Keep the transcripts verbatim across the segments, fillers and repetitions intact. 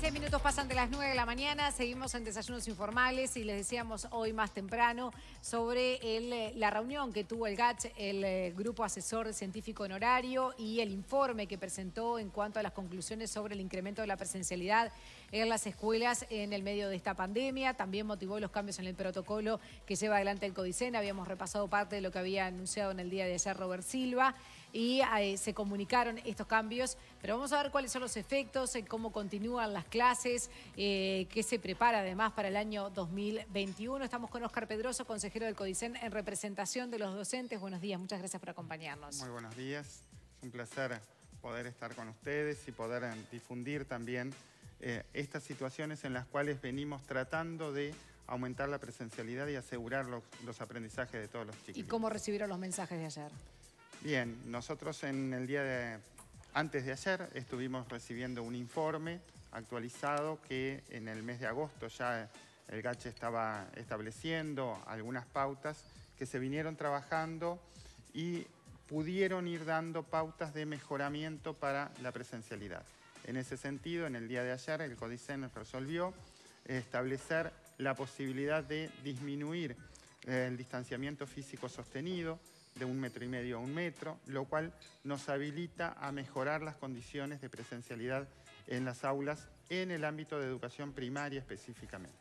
Seis minutos pasan de las nueve de la mañana, seguimos en Desayunos Informales y les decíamos hoy más temprano sobre el, la reunión que tuvo el GATS, el Grupo Asesor Científico Honorario, y el informe que presentó en cuanto a las conclusiones sobre el incremento de la presencialidad en las escuelas en el medio de esta pandemia. También motivó los cambios en el protocolo que lleva adelante el CODICEN. Habíamos repasado parte de lo que había anunciado en el día de ayer Robert Silva y eh, se comunicaron estos cambios, pero vamos a ver cuáles son los efectos, en cómo continúan las clases, eh, qué se prepara además para el año dos mil veintiuno. Estamos con Óscar Pedrozo, consejero del CODICEN en representación de los docentes. Buenos días, muchas gracias por acompañarnos. Muy buenos días, es un placer poder estar con ustedes y poder difundir también eh, estas situaciones en las cuales venimos tratando de aumentar la presencialidad y asegurar los, los aprendizajes de todos los chicos. ¿Y cómo recibieron los mensajes de ayer? Bien, nosotros en el día de antes de ayer estuvimos recibiendo un informe actualizado que en el mes de agosto ya el GACH estaba estableciendo algunas pautas que se vinieron trabajando y pudieron ir dando pautas de mejoramiento para la presencialidad. En ese sentido, en el día de ayer el CODICEN resolvió establecer la posibilidad de disminuir el distanciamiento físico sostenido de un metro y medio a un metro, lo cual nos habilita a mejorar las condiciones de presencialidad en las aulas en el ámbito de educación primaria específicamente.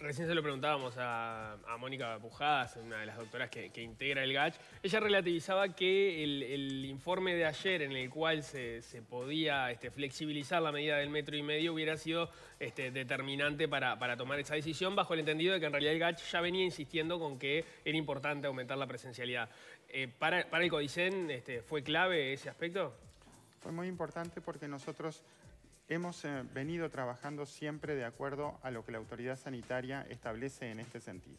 Recién se lo preguntábamos a, a Mónica Pujadas, una de las doctoras que, que integra el GACH. Ella relativizaba que el, el informe de ayer en el cual se, se podía este, flexibilizar la medida del metro y medio hubiera sido este, determinante para, para tomar esa decisión, bajo el entendido de que en realidad el GACH ya venía insistiendo con que era importante aumentar la presencialidad. Eh, para, para el CODICEN este, ¿fue clave ese aspecto? Fue muy importante porque nosotros hemos eh, venido trabajando siempre de acuerdo a lo que la autoridad sanitaria establece en este sentido.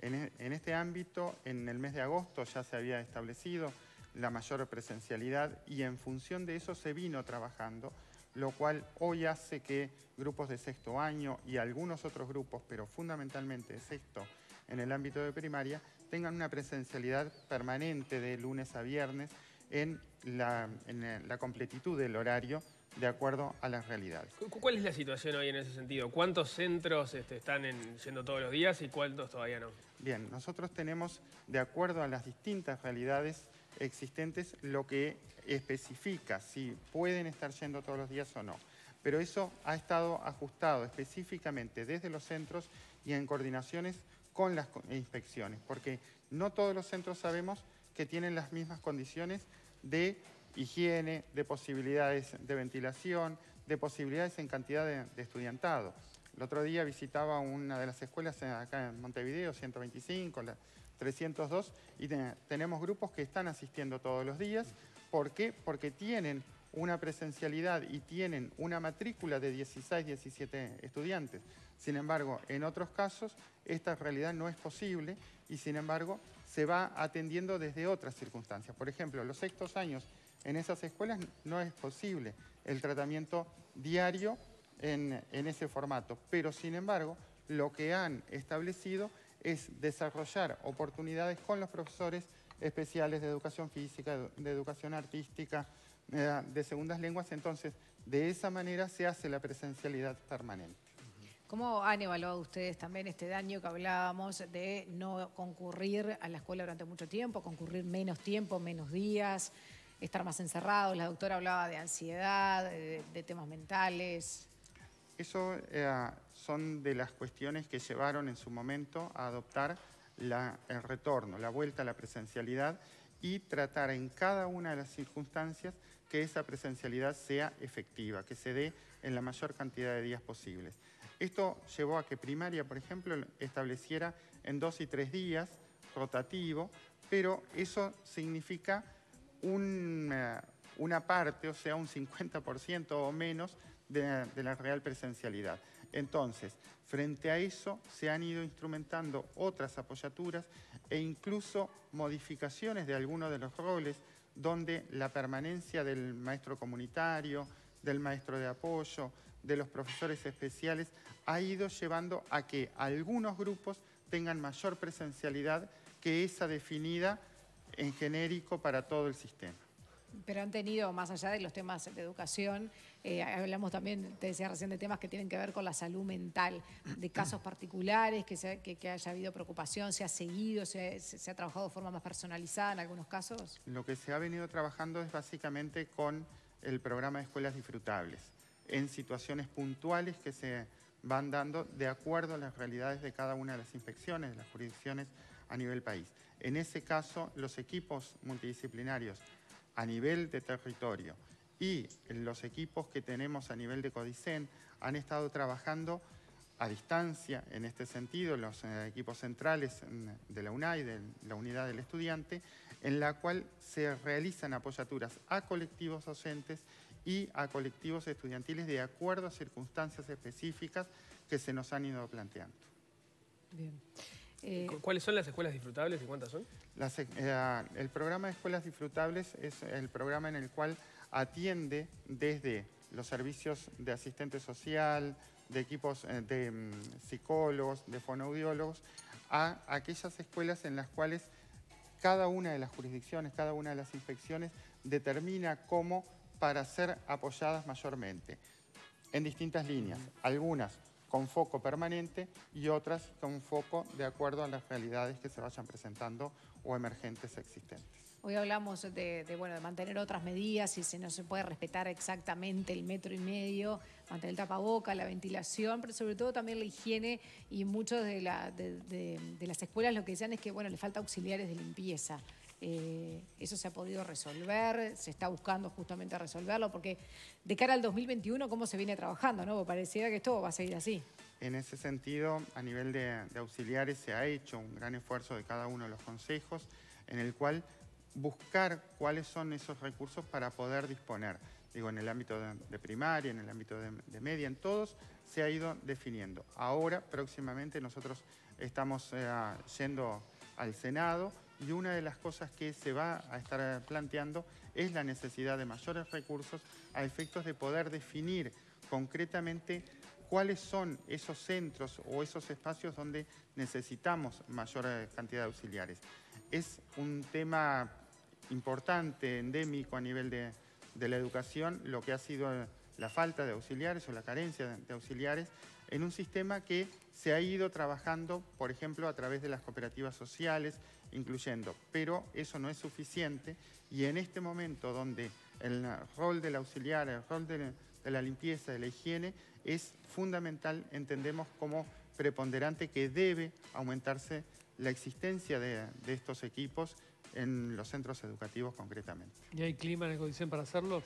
En, en este ámbito, en el mes de agosto ya se había establecido la mayor presencialidad y en función de eso se vino trabajando, lo cual hoy hace que grupos de sexto año y algunos otros grupos, pero fundamentalmente de sexto en el ámbito de primaria, tengan una presencialidad permanente de lunes a viernes en la, en la completitud del horario de acuerdo a las realidades. ¿Cuál es la situación hoy en ese sentido? ¿Cuántos centros este, están en, yendo todos los días y cuántos todavía no? Bien, nosotros tenemos, de acuerdo a las distintas realidades existentes, lo que especifica si pueden estar yendo todos los días o no. Pero eso ha estado ajustado específicamente desde los centros y en coordinaciones con las inspecciones, porque no todos los centros sabemos que tienen las mismas condiciones de higiene, de posibilidades de ventilación, de posibilidades en cantidad de, de estudiantado. El otro día visitaba una de las escuelas acá en Montevideo, ciento veinticinco, la trescientos dos, y te, tenemos grupos que están asistiendo todos los días. ¿Por qué? Porque tienen una presencialidad y tienen una matrícula de dieciséis, diecisiete estudiantes. Sin embargo, en otros casos, esta realidad no es posible y, sin embargo, se va atendiendo desde otras circunstancias. Por ejemplo, los sextos años en esas escuelas no es posible el tratamiento diario en, en ese formato. Pero, sin embargo, lo que han establecido es desarrollar oportunidades con los profesores especiales de educación física, de educación artística, de segundas lenguas. Entonces, de esa manera se hace la presencialidad permanente. ¿Cómo han evaluado ustedes también este daño que hablábamos de no concurrir a la escuela durante mucho tiempo, concurrir menos tiempo, menos días, estar más encerrados? La doctora hablaba de ansiedad, de, de temas mentales. Eso eh, son de las cuestiones que llevaron en su momento a adoptar la, el retorno, la vuelta a la presencialidad, y tratar en cada una de las circunstancias que esa presencialidad sea efectiva, que se dé en la mayor cantidad de días posibles. Esto llevó a que primaria, por ejemplo, estableciera en dos y tres días rotativo, pero eso significa un, una parte, o sea, un cincuenta por ciento o menos de, de la real presencialidad. Entonces, frente a eso se han ido instrumentando otras apoyaturas e incluso modificaciones de algunos de los roles, donde la permanencia del maestro comunitario, del maestro de apoyo, de los profesores especiales, ha ido llevando a que algunos grupos tengan mayor presencialidad que esa definida en genérico para todo el sistema. pero han tenido, más allá de los temas de educación, eh, hablamos también, te decía recién, de temas que tienen que ver con la salud mental, de casos particulares, que, se, que, que haya habido preocupación, se ha seguido, se, se, se ha trabajado de forma más personalizada en algunos casos. Lo que se ha venido trabajando es básicamente con el programa de escuelas disfrutables, en situaciones puntuales que se van dando de acuerdo a las realidades de cada una de las inspecciones, de las jurisdicciones a nivel país. En ese caso, los equipos multidisciplinarios a nivel de territorio y los equipos que tenemos a nivel de CODICEN han estado trabajando a distancia en este sentido, los equipos centrales de la UNAI, de la unidad del estudiante, en la cual se realizan apoyaturas a colectivos docentes y a colectivos estudiantiles de acuerdo a circunstancias específicas que se nos han ido planteando. Bien. Eh... ¿Cuáles son las escuelas disfrutables y cuántas son? Las, eh, el programa de escuelas disfrutables es el programa en el cual atiende desde los servicios de asistente social, de equipos eh, de um, psicólogos, de fonoaudiólogos, a aquellas escuelas en las cuales cada una de las jurisdicciones, cada una de las inspecciones determina cómo para ser apoyadas mayormente, en distintas líneas, algunas con foco permanente y otras con foco de acuerdo a las realidades que se vayan presentando o emergentes existentes. Hoy hablamos de, de, bueno, de mantener otras medidas y si no se puede respetar exactamente el metro y medio, mantener el tapaboca, la ventilación, pero sobre todo también la higiene y muchos de, la, de, de, de las escuelas lo que decían es que bueno, le falta auxiliares de limpieza. Eh, eso se ha podido resolver, se está buscando justamente resolverlo, porque de cara al dos mil veintiuno, ¿cómo se viene trabajando? ¿No? Pareciera que esto va a seguir así. En ese sentido, a nivel de, de auxiliares se ha hecho un gran esfuerzo de cada uno de los consejos, en el cual buscar cuáles son esos recursos para poder disponer. Digo, en el ámbito de, de primaria, en el ámbito de, de media, en todos se ha ido definiendo. Ahora, próximamente, nosotros estamos eh, yendo al Senado, y una de las cosas que se va a estar planteando es la necesidad de mayores recursos a efectos de poder definir concretamente cuáles son esos centros o esos espacios donde necesitamos mayor cantidad de auxiliares. Es un tema importante, endémico a nivel de, de la educación, lo que ha sido la falta de auxiliares o la carencia de auxiliares en un sistema que se ha ido trabajando, por ejemplo, a través de las cooperativas sociales, incluyendo, pero eso no es suficiente y en este momento donde el rol del auxiliar, el rol de, de la limpieza, de la higiene, es fundamental, entendemos como preponderante que debe aumentarse la existencia de, de estos equipos en los centros educativos concretamente. ¿Y hay clima en el CODICEN para hacerlo?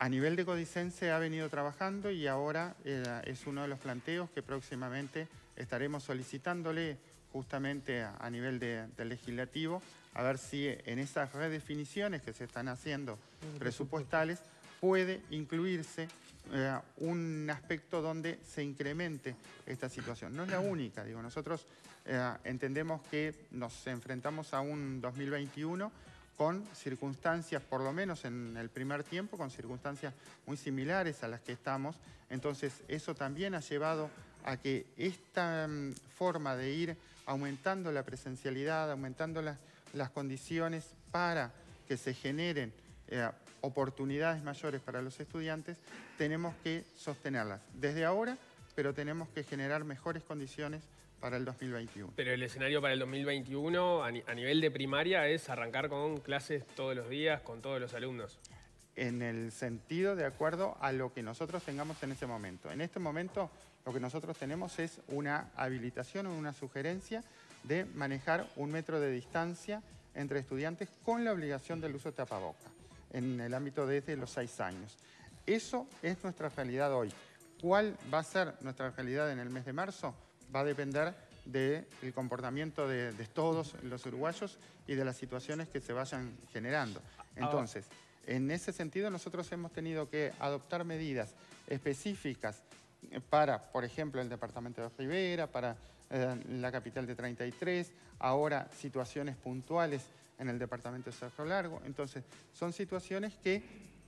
A nivel de CODICEN se ha venido trabajando y ahora eh, es uno de los planteos que próximamente estaremos solicitándole justamente a, a nivel de, del legislativo, a ver si en esas redefiniciones que se están haciendo presupuestales puede incluirse eh, un aspecto donde se incremente esta situación. No es la única, digo, nosotros eh, entendemos que nos enfrentamos a un dos mil veintiuno con circunstancias, por lo menos en el primer tiempo, con circunstancias muy similares a las que estamos. Entonces, eso también ha llevado a que esta um, forma de ir aumentando la presencialidad, aumentando la, las condiciones para que se generen eh, oportunidades mayores para los estudiantes, tenemos que sostenerlas desde ahora, pero tenemos que generar mejores condiciones para el dos mil veintiuno. Pero el escenario para el dos mil veintiuno a, ni, a nivel de primaria es arrancar con clases todos los días, con todos los alumnos. En el sentido de acuerdo a lo que nosotros tengamos en ese momento. En este momento lo que nosotros tenemos es una habilitación o una sugerencia de manejar un metro de distancia entre estudiantes con la obligación del uso de tapaboca en el ámbito desde los seis años. Eso es nuestra realidad hoy. ¿Cuál va a ser nuestra realidad en el mes de marzo? Va a depender del comportamiento de, de todos los uruguayos y de las situaciones que se vayan generando. Entonces, en ese sentido nosotros hemos tenido que adoptar medidas específicas para, por ejemplo, el departamento de Rivera, para eh, la capital de treinta y tres, ahora situaciones puntuales en el departamento de Cerro Largo. Entonces, son situaciones que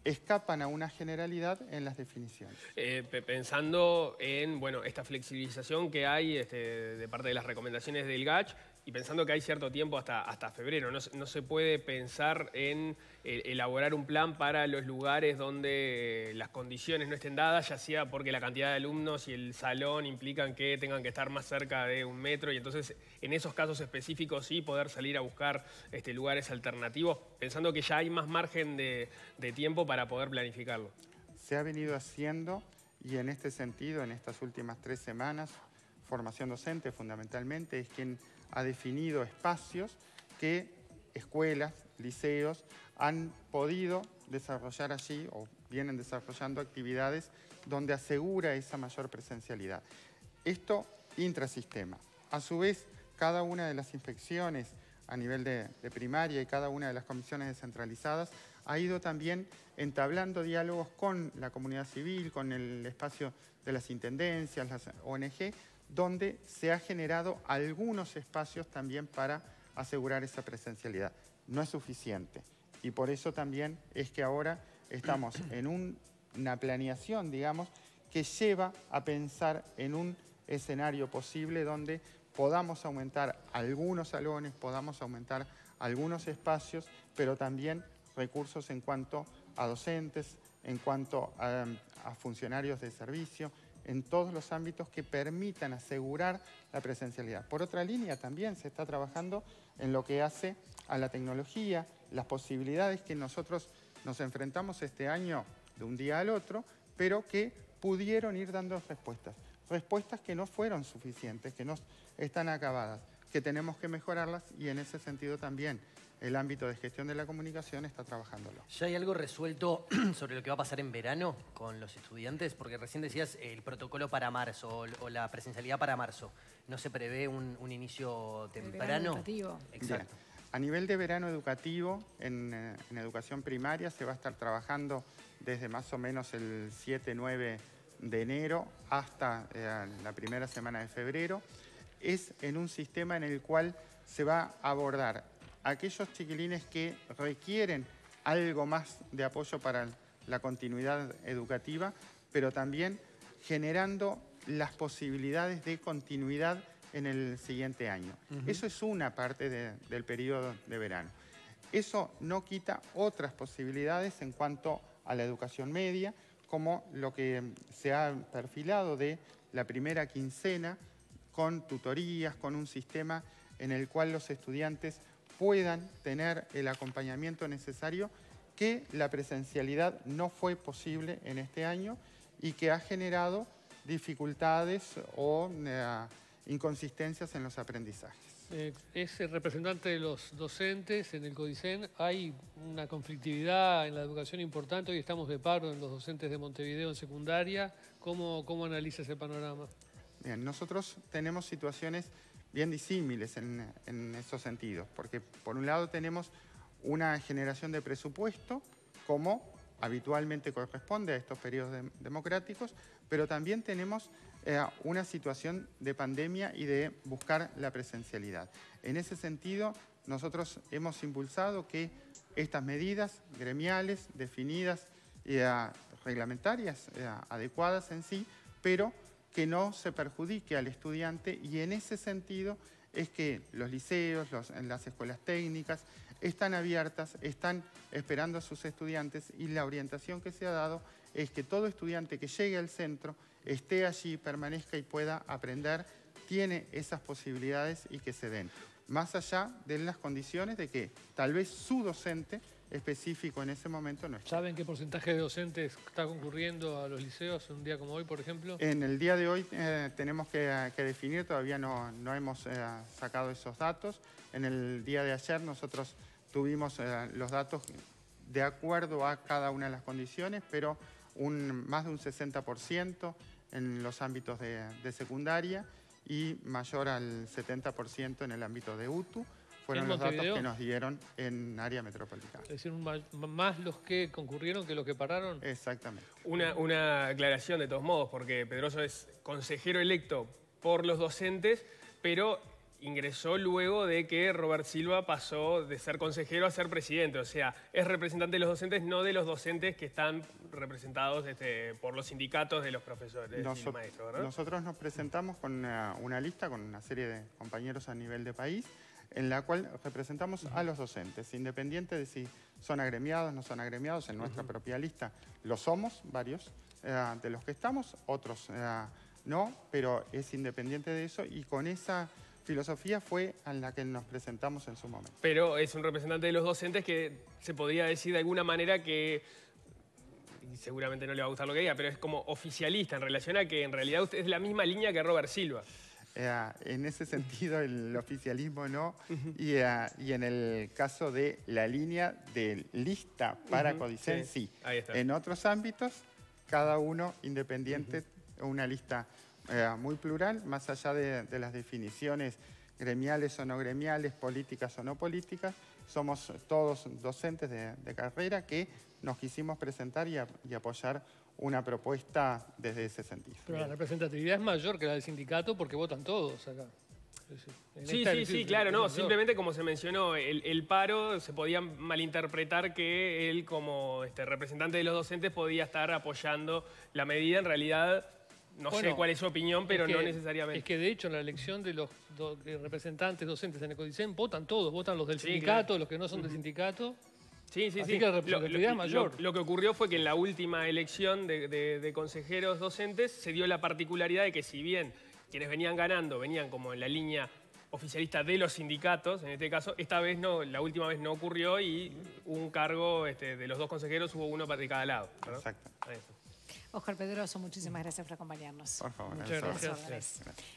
escapan a una generalidad en las definiciones. Eh, pensando en bueno, esta flexibilización que hay este, de parte de las recomendaciones del GACH, y pensando que hay cierto tiempo hasta, hasta febrero, no, no se puede pensar en eh, elaborar un plan para los lugares donde las condiciones no estén dadas, ya sea porque la cantidad de alumnos y el salón implican que tengan que estar más cerca de un metro, y entonces en esos casos específicos sí poder salir a buscar este, lugares alternativos, pensando que ya hay más margen de, de tiempo para poder planificarlo. Se ha venido haciendo, y en este sentido, en estas últimas tres semanas, formación docente fundamentalmente es quien ha definido espacios que escuelas, liceos han podido desarrollar allí o vienen desarrollando actividades donde asegura esa mayor presencialidad. Esto intrasistema. A su vez, cada una de las inspecciones a nivel de, de primaria y cada una de las comisiones descentralizadas ha ido también entablando diálogos con la comunidad civil, con el espacio de las intendencias, las O N G, donde se ha generado algunos espacios también para asegurar esa presencialidad. No es suficiente, y por eso también es que ahora estamos en un, una planeación, digamos, que lleva a pensar en un escenario posible donde podamos aumentar algunos salones, podamos aumentar algunos espacios, pero también recursos en cuanto a docentes, en cuanto a, a funcionarios de servicio, en todos los ámbitos que permitan asegurar la presencialidad. Por otra línea, también se está trabajando en lo que hace a la tecnología, las posibilidades que nosotros nos enfrentamos este año de un día al otro, pero que pudieron ir dando respuestas. Respuestas que no fueron suficientes, que no están acabadas, que tenemos que mejorarlas, y en ese sentido también el ámbito de gestión de la comunicación está trabajándolo. ¿Ya hay algo resuelto sobre lo que va a pasar en verano con los estudiantes? Porque recién decías el protocolo para marzo o la presencialidad para marzo. ¿No se prevé un, un inicio temprano? Educativo. Exacto. Bien. A nivel de verano educativo, en, en educación primaria se va a estar trabajando desde más o menos el siete nueve de enero hasta eh, la primera semana de febrero. Es en un sistema en el cual se va a abordar aquellos chiquilines que requieren algo más de apoyo para la continuidad educativa, pero también generando las posibilidades de continuidad en el siguiente año. Uh-huh. Eso es una parte de, del periodo de verano. Eso no quita otras posibilidades en cuanto a la educación media, como lo que se ha perfilado de la primera quincena, con tutorías, con un sistema en el cual los estudiantes puedan tener el acompañamiento necesario, que la presencialidad no fue posible en este año y que ha generado dificultades o eh, inconsistencias en los aprendizajes. Eh, es el representante de los docentes en el CODICEN. Hay una conflictividad en la educación importante. Hoy estamos de paro en los docentes de Montevideo en secundaria. ¿Cómo, cómo analiza ese panorama? Bien, nosotros tenemos situaciones bien disímiles en, en esos sentidos, porque por un lado tenemos una generación de presupuesto, como habitualmente corresponde a estos periodos de, democráticos, pero también tenemos eh, una situación de pandemia y de buscar la presencialidad. En ese sentido, nosotros hemos impulsado que estas medidas gremiales, definidas, eh, reglamentarias, eh, adecuadas en sí, pero que no se perjudique al estudiante, y en ese sentido es que los liceos, los, las escuelas técnicas están abiertas, están esperando a sus estudiantes, y la orientación que se ha dado es que todo estudiante que llegue al centro esté allí, permanezca y pueda aprender, tiene esas posibilidades y que se den. Más allá de las condiciones de que tal vez su docente específico en ese momento no está. ¿Saben qué porcentaje de docentes está concurriendo a los liceos un día como hoy, por ejemplo? En el día de hoy eh, tenemos que, que definir, todavía no, no hemos eh, sacado esos datos. En el día de ayer nosotros tuvimos eh, los datos de acuerdo a cada una de las condiciones, pero un, más de un sesenta por ciento en los ámbitos de, de secundaria, y mayor al setenta por ciento en el ámbito de U T U. Fueron los datos que nos dieron en área metropolitana. Es decir, más los que concurrieron que los que pararon. Exactamente. Una, una aclaración de todos modos, porque Pedrozo es consejero electo por los docentes, pero ingresó luego de que Robert Silva pasó de ser consejero a ser presidente. O sea, es representante de los docentes, no de los docentes que están representados este, por los sindicatos de los profesores Nosot y los maestros, ¿verdad? Nosotros nos presentamos con una, una lista, con una serie de compañeros a nivel de país, en la cual representamos a los docentes, independiente de si son agremiados, no son agremiados. En nuestra propia lista lo somos, varios eh, de los que estamos, otros eh, no, pero es independiente de eso, y con esa filosofía fue a la que nos presentamos en su momento. Pero es un representante de los docentes que se podría decir de alguna manera que, y seguramente no le va a gustar lo que diga, pero es como oficialista en relación a que en realidad usted es la misma línea que Robert Silva. Eh, en ese sentido el oficialismo no, uh-huh. y, eh, y en el caso de la línea de lista para uh-huh. CODICEN, sí. sí. En otros ámbitos, cada uno independiente, uh-huh. una lista eh, muy plural, más allá de, de las definiciones gremiales o no gremiales, políticas o no políticas, somos todos docentes de, de carrera que nos quisimos presentar y, a, y apoyar una propuesta desde ese sentido. Pero la representatividad es mayor que la del sindicato porque votan todos acá. En sí, sí, sí, claro, no, simplemente como se mencionó, el, el paro se podía malinterpretar que él como este, representante de los docentes podía estar apoyando la medida. En realidad, no bueno, sé cuál es su opinión, pero es que, no necesariamente. Es que de hecho en la elección de los do, de representantes docentes en el CODICEN votan todos, votan los del sí, sindicato, claro. los que no son uh-huh. del sindicato. Sí, sí, Así sí. Que la lo, lo, mayor. Lo, lo que ocurrió fue que en la última elección de, de, de consejeros docentes se dio la particularidad de que si bien quienes venían ganando venían como en la línea oficialista de los sindicatos, en este caso, esta vez no, la última vez no ocurrió y un cargo este, de los dos consejeros hubo uno para de cada lado, ¿no? Exacto. Eso. Óscar Pedrozo, muchísimas gracias por acompañarnos. Por favor, muchas gracias. gracias. gracias.